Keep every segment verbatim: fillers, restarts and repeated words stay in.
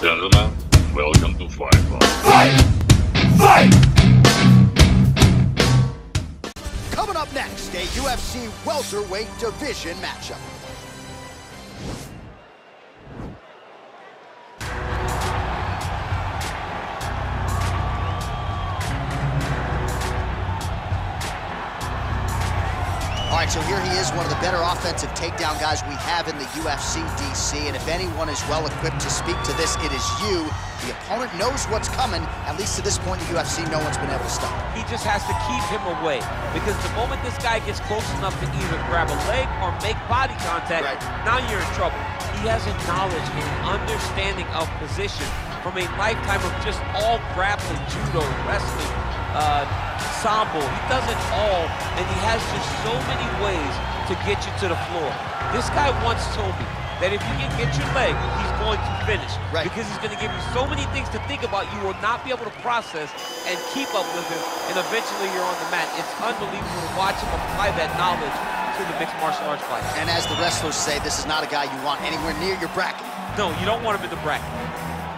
Gentlemen, welcome to Fight Club. Fight! Fight! Coming up next, a U F C welterweight division matchup. All right, so here he is, one of the better offensive takedown guys we have in the U F C, D C, and if anyone is well-equipped to speak to this, it is you. The opponent knows what's coming. At least to this point in the U F C, no one's been able to stop him. He just has to keep him away, because the moment this guy gets close enough to either grab a leg or make body contact, right, now you're in trouble. He has a knowledge and understanding of position from a lifetime of just all grappling, judo, wrestling, uh, sambo. He does it all, and he has just so many ways to get you to the floor. This guy once told me that if you can get your leg, he's going to finish, right, because he's going to give you so many things to think about you will not be able to process and keep up with him, and eventually you're on the mat. It's unbelievable to watch him apply that knowledge to the mixed martial arts fight. And as the wrestlers say, this is not a guy you want anywhere near your bracket. No, you don't want him in the bracket.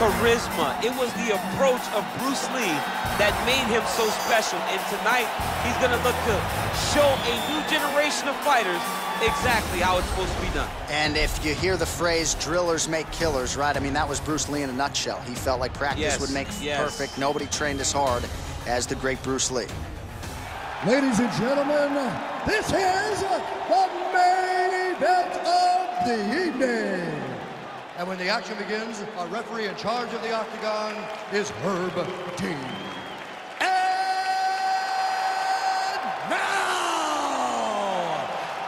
charisma. It was the approach of Bruce Lee that made him so special, and tonight he's gonna look to show a new generation of fighters exactly how it's supposed to be done. And if you hear the phrase, drillers make killers, right? I mean, that was Bruce Lee in a nutshell. He felt like practice yes, would make yes. perfect. Nobody trained as hard as the great Bruce Lee. Ladies and gentlemen, this is the main event of the evening. And when the action begins, our referee in charge of the octagon is Herb Dean.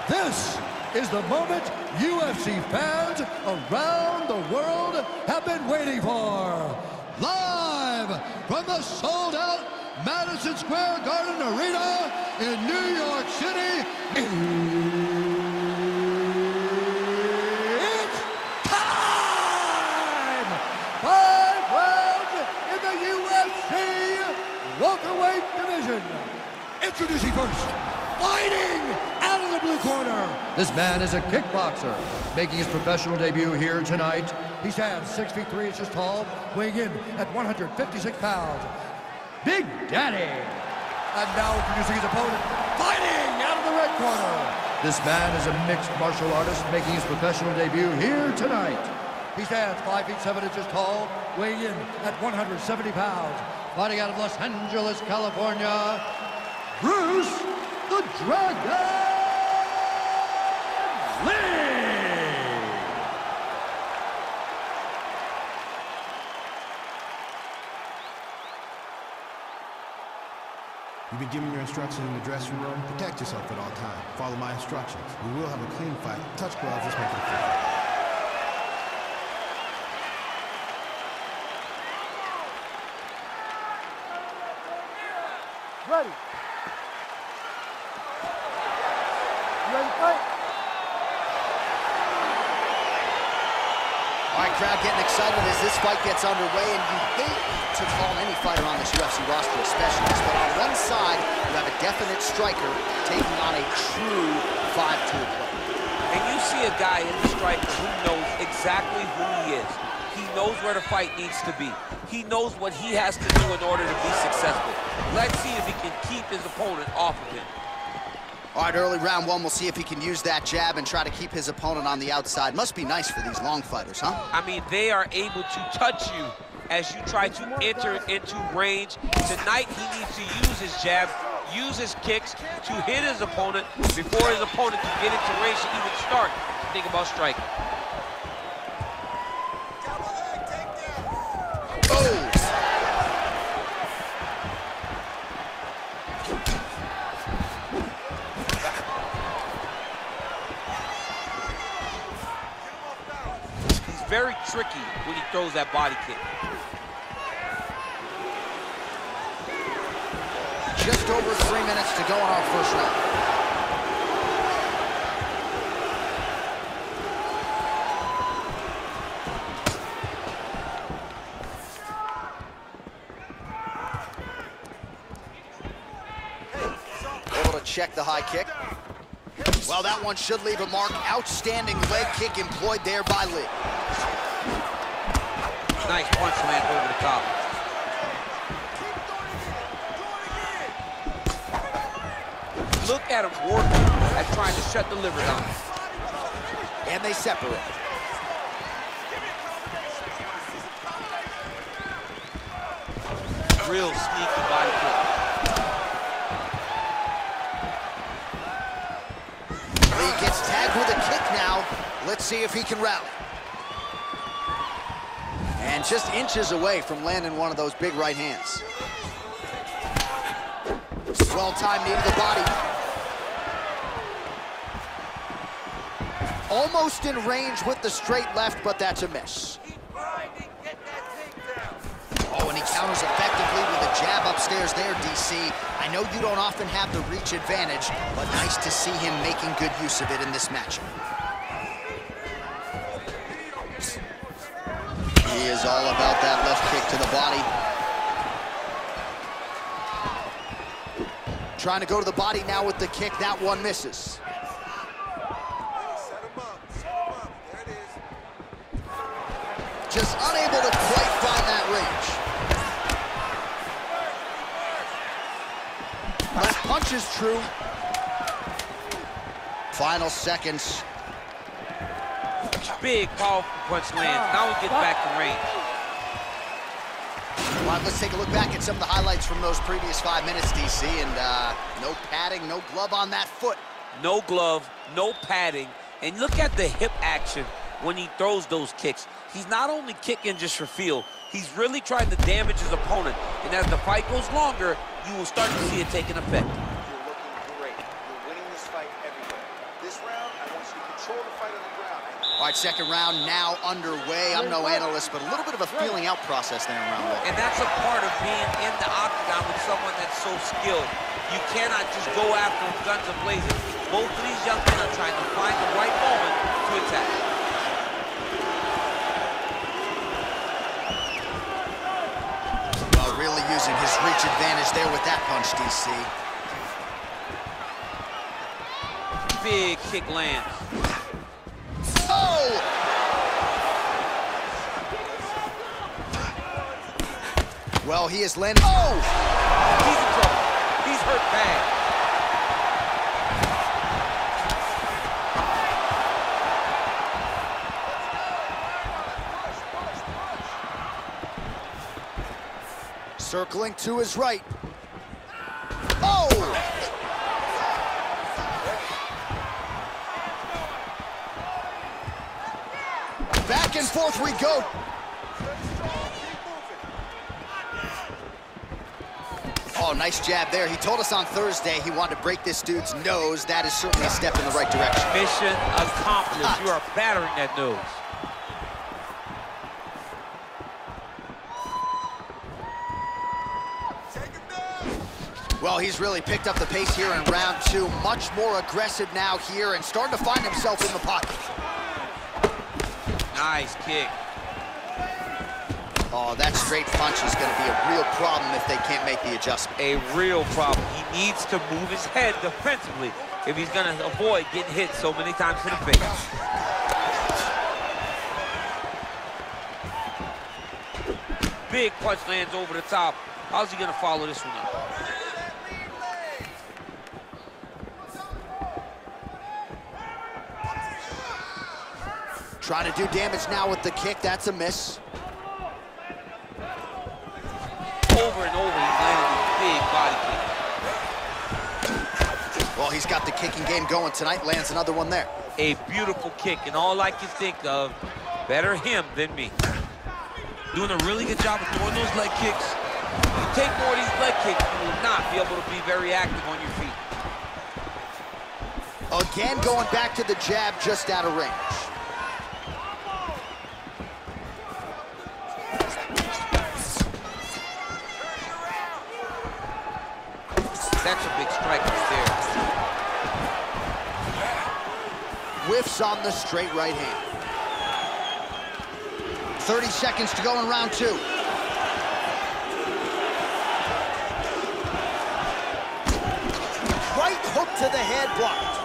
This is the moment U F C fans around the world have been waiting for. Live from the sold-out Madison Square Garden Arena in New York City, it's time! Five rounds in the U F C welterweight division. Introducing first, fighting blue corner. This man is a kickboxer, making his professional debut here tonight. He stands six feet three inches tall, weighing in at one hundred fifty-six pounds. Big Daddy. And now introducing his opponent, fighting out of the red corner. This man is a mixed martial artist, making his professional debut here tonight. He stands five feet seven inches tall, weighing in at one hundred seventy pounds. Fighting out of Los Angeles, California, Bruce the Dragon Lee! You've been given your instructions in the dressing room. Protect yourself at all times. Follow my instructions. We will have a clean fight. Touch gloves, let's make it a fight. Ready. You ready to fight? All right, crowd getting excited as this fight gets underway, and you hate to call any fighter on this U F C roster a specialist, but on one side, you have a definite striker taking on a true five two player. And you see a guy in the striker who knows exactly who he is. He knows where the fight needs to be. He knows what he has to do in order to be successful. Let's see if he can keep his opponent off of him. All right, early round one, we'll see if he can use that jab and try to keep his opponent on the outside. Must be nice for these long fighters, huh? I mean, they are able to touch you as you try to enter into range. Tonight, he needs to use his jab, use his kicks to hit his opponent before his opponent can get into range to even start to think about striking. Very tricky when he throws that body kick. Just over three minutes to go in our first round. to check the high kick. Well, that one should leave a mark. Outstanding leg kick employed there by Lee. Nice punch land over the top. Look at him working at trying to shut the liver down. And they separate. Real sneaky body kick. Lee gets tagged with a kick now. Let's see if he can rally. And just inches away from landing one of those big right hands. Well-timed knee to the body. Almost in range with the straight left, but that's a miss. Oh, and he counters effectively with a jab upstairs there, D C. I know you don't often have the reach advantage, but nice to see him making good use of it in this matchup. He is all about that left kick to the body. Trying to go to the body now with the kick. That one misses. Just unable to quite find that range. That punch is true. Final seconds. Big powerful punch lands. Now we get back to range. Well, let's take a look back at some of the highlights from those previous five minutes, D C. And uh, no padding, no glove on that foot. No glove, no padding. And look at the hip action when he throws those kicks. He's not only kicking just for feel, he's really trying to damage his opponent. And as the fight goes longer, you will start to see it taking effect. You're looking great. You're winning this fight everywhere. This round, I want you to control the fight on the ground. All right, second round now underway. I'm no analyst, but a little bit of a feeling out process there in round one. And that's a part of being in the octagon with someone that's so skilled. You cannot just go after them guns a blazing. Both of these young men are trying to find the right moment to attack. Really using his reach advantage there with that punch, D C. Big kick lands. Oh! Well, he is landing. Oh! He's in trouble. He's hurt bad. Circling to his right. Oh! Back and forth we go. Oh, nice jab there. He told us on Thursday he wanted to break this dude's nose. That is certainly a step in the right direction. Mission accomplished. You are battering that nose. Well, he's really picked up the pace here in round two. Much more aggressive now here and starting to find himself in the pocket. Nice kick. Oh, that straight punch is going to be a real problem if they can't make the adjustment. A real problem. He needs to move his head defensively if he's going to avoid getting hit so many times in the face. Big punch lands over the top. How's he going to follow this one up? Trying to do damage now with the kick. That's a miss. Over and over, he's landing a big body kick. Well, he's got the kicking game going tonight. Lands another one there. A beautiful kick, and all I can think of, better him than me. Doing a really good job of throwing those leg kicks. If you take more of these leg kicks, you will not be able to be very active on your feet. Again, going back to the jab, just out of range. That's a big strike right there. Whiffs on the straight right hand. thirty seconds to go in round two. Right to the head, blocked.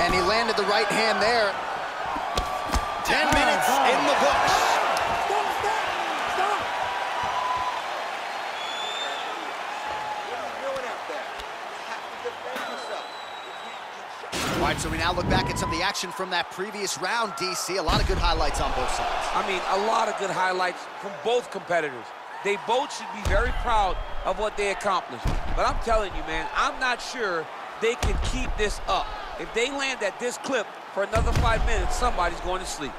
And he landed the right hand there. Ten minutes in the books. All right, so we now look back at some of the action from that previous round, D C. A lot of good highlights on both sides. I mean, a lot of good highlights from both competitors. They both should be very proud of what they accomplished. But I'm telling you, man, I'm not sure they can keep this up. If they land at this clip for another five minutes, somebody's going to sleep.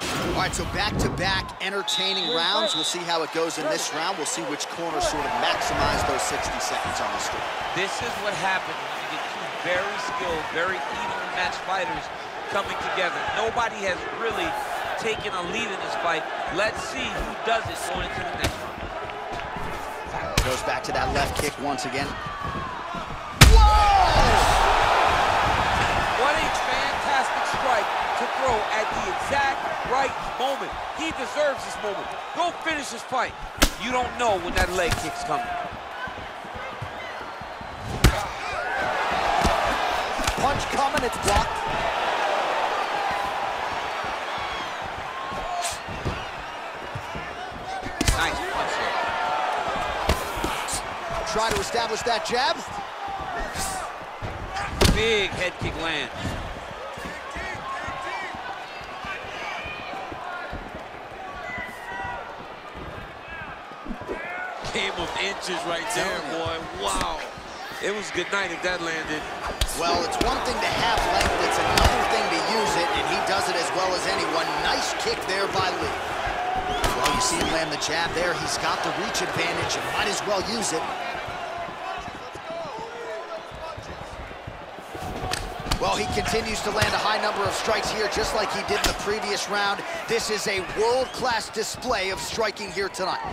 All right, so back-to-back entertaining rounds. We'll see how it goes in this round. We'll see which corner sort of maximize those sixty seconds on the score. This is what happens when you get two very skilled, very evenly matched fighters coming together. Nobody has really taken a lead in this fight. Let's see who does it going into the next round. Goes back to that left kick once again. To throw at the exact right moment. He deserves this moment. Go finish this fight. You don't know when that leg kick's coming. Punch coming, it's blocked. Nice punch there. Try to establish that jab. Big head kick land. Game of inches right there, boy. Wow. It was a good night if that landed. Well, it's one thing to have length, it's another thing to use it, and he does it as well as anyone. Nice kick there by Lee. Well, you see him land the jab there. He's got the reach advantage and might as well use it. Well, he continues to land a high number of strikes here, just like he did in the previous round. This is a world-class display of striking here tonight.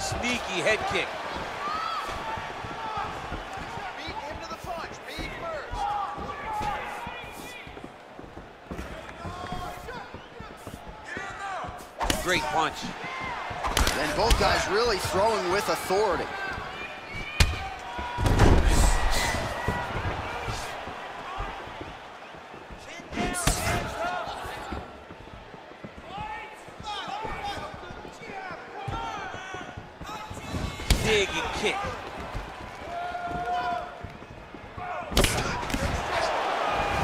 Sneaky head kick. Beat him to the punch. Beat first. Great punch. And both guys really throwing with authority. Big kick.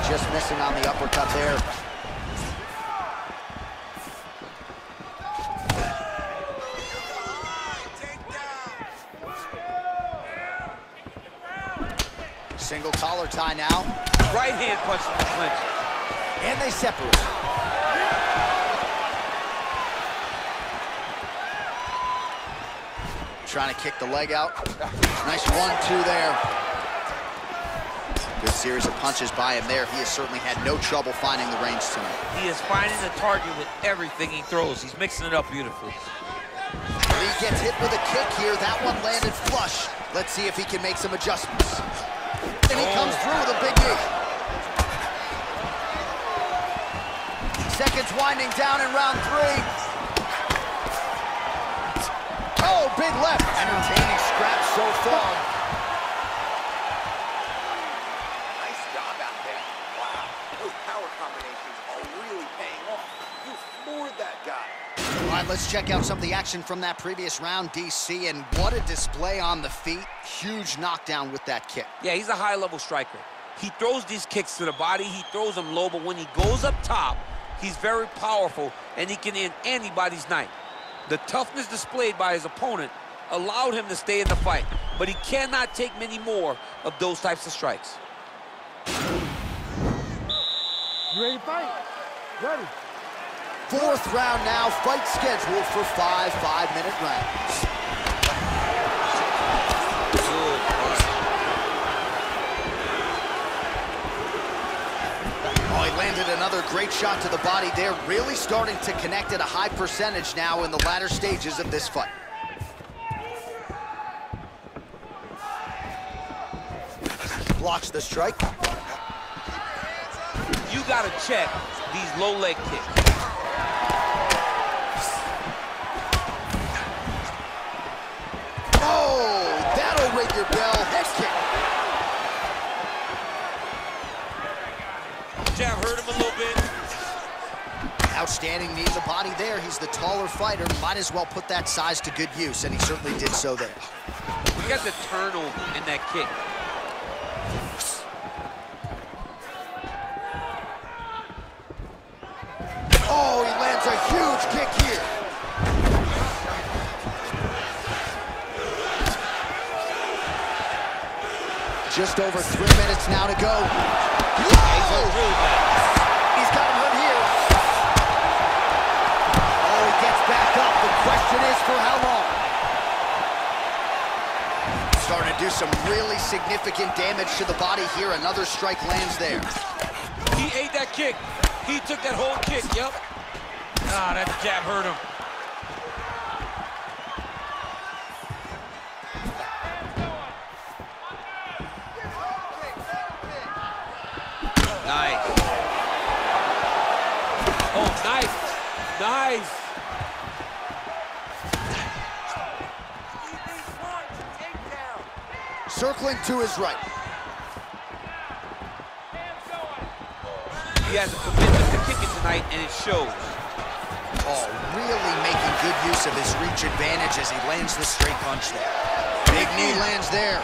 Just missing on the uppercut there. Single collar tie now. Right hand punch from the clinch. And they separate. Trying to kick the leg out. Nice one, two there. Good series of punches by him there. He has certainly had no trouble finding the range tonight. He is finding the target with everything he throws. He's mixing it up beautifully. He gets hit with a kick here. That one landed flush. Let's see if he can make some adjustments. And he oh. comes through with a big knee. Seconds winding down in round three. Oh, big left. Entertaining scrap so far. Nice job out there. Wow. Those power combinations are really paying off. You floored that guy. All right, let's check out some of the action from that previous round, D C. And what a display on the feet. Huge knockdown with that kick. Yeah, he's a high-level striker. He throws these kicks to the body. He throws them low, but when he goes up top, he's very powerful, and he can end anybody's night. The toughness displayed by his opponent allowed him to stay in the fight, but he cannot take many more of those types of strikes. You ready to fight? Ready. Fourth round now, fight scheduled for five five-minute rounds. Good fight. Oh, he landed another great shot to the body there, really starting to connect at a high percentage now in the latter stages of this fight. Blocks the strike. You gotta check these low leg kicks. Oh, Standing needs a body there. He's the taller fighter. Might as well put that size to good use, and he certainly did so there. We got the turnover in that kick. Oh, he lands a huge kick here. Just over three minutes now to go. Whoa! He's got him hurt here. Oh, he gets back up. The question is for how long? Starting to do some really significant damage to the body here. Another strike lands there. He ate that kick. He took that whole kick, yep. Ah, that jab hurt him. Nice. Circling to his right. He has a commitment to kicking tonight, and it shows. Oh, really making good use of his reach advantage as he lands the straight punch there. Big knee lands there.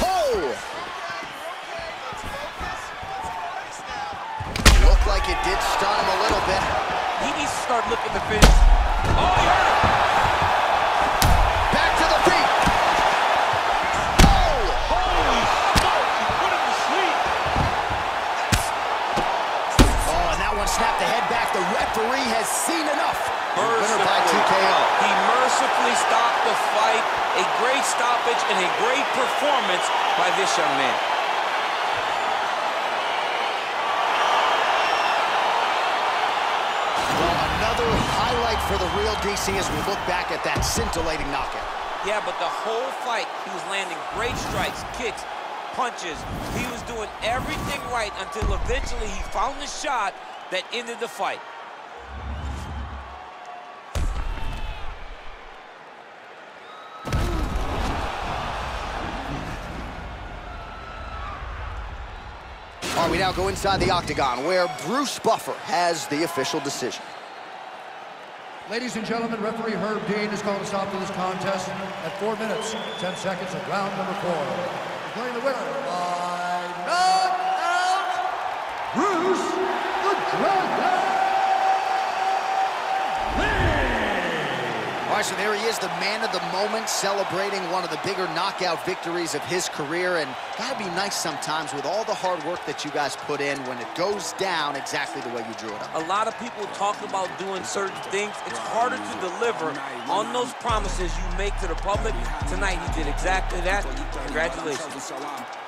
Oh! It did stun him a little bit. He needs to start looking to finish. Oh, he hurt him. Back to the feet. Oh! Holy smoke, he put him to sleep. Oh, and that one snapped the head back. The referee has seen enough. Winner by T K O. He mercifully stopped the fight. A great stoppage and a great performance by this young man. Another highlight for the real D C as we look back at that scintillating knockout. Yeah, but the whole fight, he was landing great strikes, kicks, punches. He was doing everything right until eventually he found the shot that ended the fight. All right, we now go inside the octagon where Bruce Buffer has the official decision. Ladies and gentlemen, referee Herb Dean has called a stop to this contest at four minutes, ten seconds of round number four. Playing the winner by knockout, Bruce the Dragon Lee! All right, so there he is, the man of the moment, celebrating one of the bigger knockout victories of his career. And gotta be nice sometimes with all the hard work that you guys put in when it goes down exactly the way you drew it up. A lot of people talk about doing certain things. It's harder to deliver on those promises you make to the public. Tonight, he did exactly that. Congratulations.